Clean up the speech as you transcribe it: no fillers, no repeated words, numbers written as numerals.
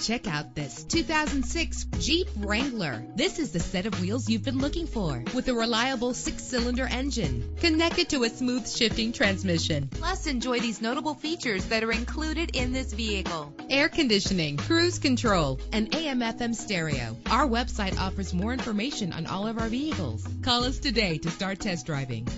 Check out this 2006 Jeep Wrangler. This is the set of wheels you've been looking for, with a reliable 6-cylinder engine connected to a smooth shifting transmission. Plus, enjoy these notable features that are included in this vehicle: air conditioning, cruise control, and AM/FM stereo. Our website offers more information on all of our vehicles. Call us today to start test driving.